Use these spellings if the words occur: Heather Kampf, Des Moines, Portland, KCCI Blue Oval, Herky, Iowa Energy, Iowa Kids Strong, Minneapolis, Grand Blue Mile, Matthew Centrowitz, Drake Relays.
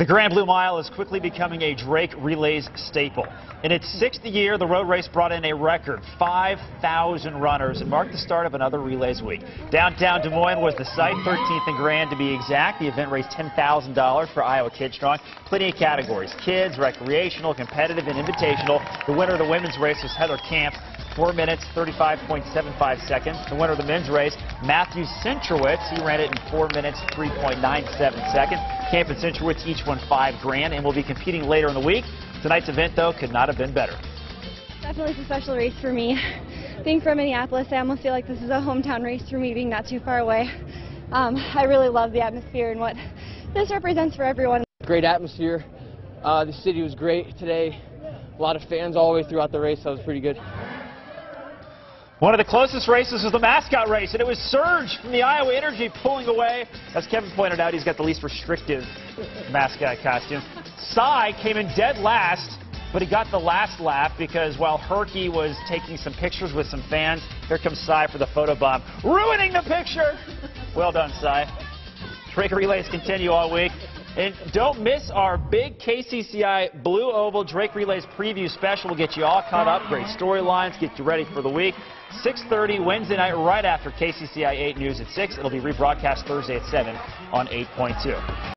The Grand Blue Mile is quickly becoming a Drake Relays staple. In its sixth year, the road race brought in a record 5,000 runners and marked the start of another Relays week. Downtown Des Moines was the site, 13th and Grand to be exact. The event raised $10,000 for Iowa Kids Strong. Plenty of categories: kids, recreational, competitive, and invitational. The winner of the women's race was Heather Kampf, 4 minutes, 35.75 seconds. The winner of the men's race, Matthew Centrowitz, he ran it in 4 minutes, 3.97 seconds. Kampf and Centrowitz each won $5,000 and will be competing later in the week. Tonight's event, though, could not have been better. Definitely it's a special race for me. Being from Minneapolis, I almost feel like this is a hometown race for me, being not too far away. I really love the atmosphere and what this represents for everyone. Great atmosphere. The city was great today. A lot of fans all the way throughout the race. That was pretty good. One of the closest races was the mascot race, and it was Surge from the Iowa Energy pulling away. As Kevin pointed out, he's got the least restrictive mascot costume. Cy came in dead last, but he got the last lap because while Herky was taking some pictures with some fans, here comes Cy for the photobomb, ruining the picture. Well done, Cy. Drake Relays continue all week. And don't miss our big KCCI Blue Oval Drake Relays preview special. We'll get you all caught up, great storylines, get you ready for the week. 6:30 Wednesday night, right after KCCI 8 News at 6. It'll be rebroadcast Thursday at 7 on 8.2.